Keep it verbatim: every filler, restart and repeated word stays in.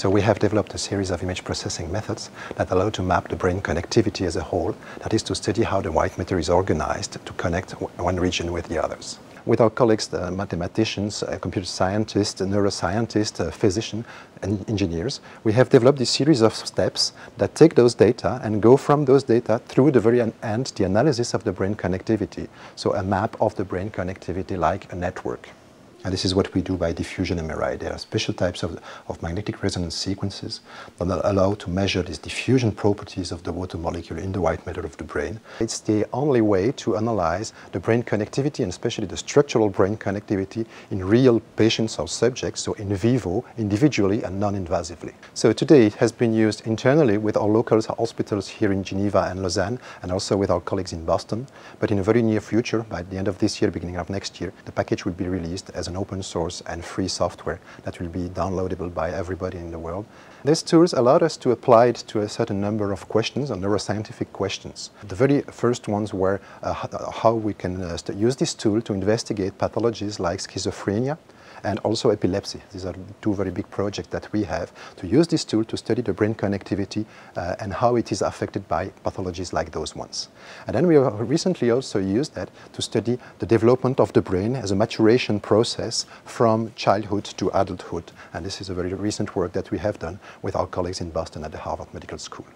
So we have developed a series of image processing methods that allow to map the brain connectivity as a whole, that is to study how the white matter is organized to connect one region with the others. With our colleagues, the mathematicians, uh, computer scientists, neuroscientists, uh, physicians, and engineers, we have developed this series of steps that take those data and go from those data through the very end, the analysis of the brain connectivity. So a map of the brain connectivity like a network. And this is what we do by diffusion M R I. There are special types of, of magnetic resonance sequences that allow to measure these diffusion properties of the water molecule in the white matter of the brain. It's the only way to analyze the brain connectivity, and especially the structural brain connectivity, in real patients or subjects, so in vivo, individually and non-invasively. So today it has been used internally with our local hospitals here in Geneva and Lausanne, and also with our colleagues in Boston. But in the very near future, by the end of this year, beginning of next year, the package will be released as an open source and free software that will be downloadable by everybody in the world. These tools allowed us to apply it to a certain number of questions, or neuroscientific questions. The very first ones were uh, how we can uh, use this tool to investigate pathologies like schizophrenia and also epilepsy. These are two very big projects that we have, to use this tool to study the brain connectivity uh, and how it is affected by pathologies like those ones. And then we recently also used that to study the development of the brain as a maturation process from childhood to adulthood. And this is a very recent work that we have done with our colleagues in Boston at the Harvard Medical School.